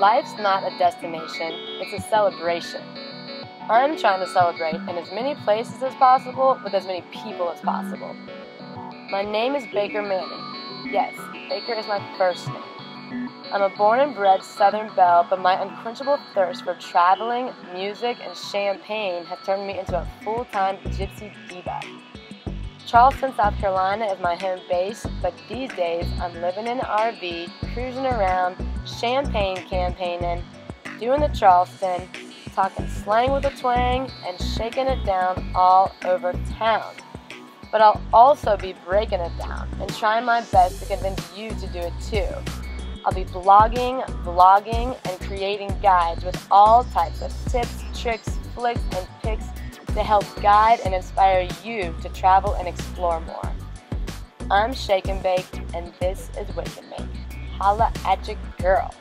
Life's not a destination, it's a celebration. I'm trying to celebrate in as many places as possible with as many people as possible. My name is Baker Manning. Yes, Baker is my first name. I'm a born and bred Southern belle, but my unquenchable thirst for traveling, music, and champagne has turned me into a full-time gypsy diva. Charleston, South Carolina is my home base, but these days I'm living in an RV, cruising around, champagne campaigning, doing the Charleston, talking slang with a twang, and shaking it down all over town. But I'll also be breaking it down and trying my best to convince you to do it too. I'll be blogging, vlogging, and creating guides with all types of tips, tricks, flicks, and pics to help guide and inspire you to travel and explore more. I'm Shake and Bake, and this is Wake and Make. Holla at your girl.